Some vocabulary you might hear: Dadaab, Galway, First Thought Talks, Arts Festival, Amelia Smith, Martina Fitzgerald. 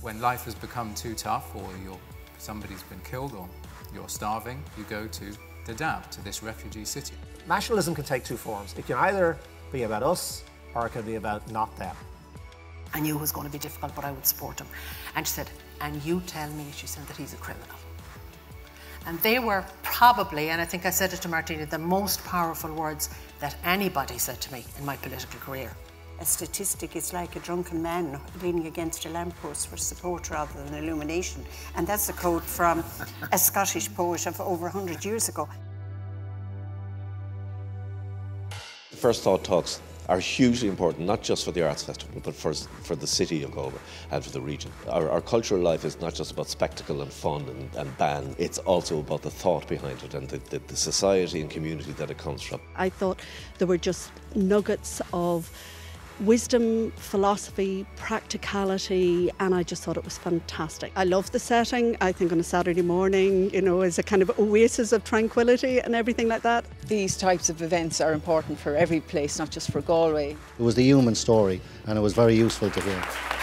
When life has become too tough, or somebody's been killed, or you're starving, you go to Dadaab, to this refugee city. Nationalism can take two forms. It can either be about us, or it can be about not them. I knew it was going to be difficult, but I would support him. And she said, and you tell me, she said, that he's a criminal. And they were probably, and I think I said it to Martina, the most powerful words that anybody said to me in my political career. A statistic is like a drunken man leaning against a lamppost for support rather than illumination. And that's a quote from a Scottish poet of over 100 years ago. The First Thought Talks are hugely important, not just for the Arts Festival, but for the city of Galway and for the region. Our cultural life is not just about spectacle and fun and band, it's also about the thought behind it and the society and community that it comes from. I thought there were just nuggets of wisdom, philosophy, practicality, and I just thought it was fantastic. I love the setting. I think on a Saturday morning, you know, is a kind of oasis of tranquility and everything like that. These types of events are important for every place, not just for Galway. It was the human story, and it was very useful to hear.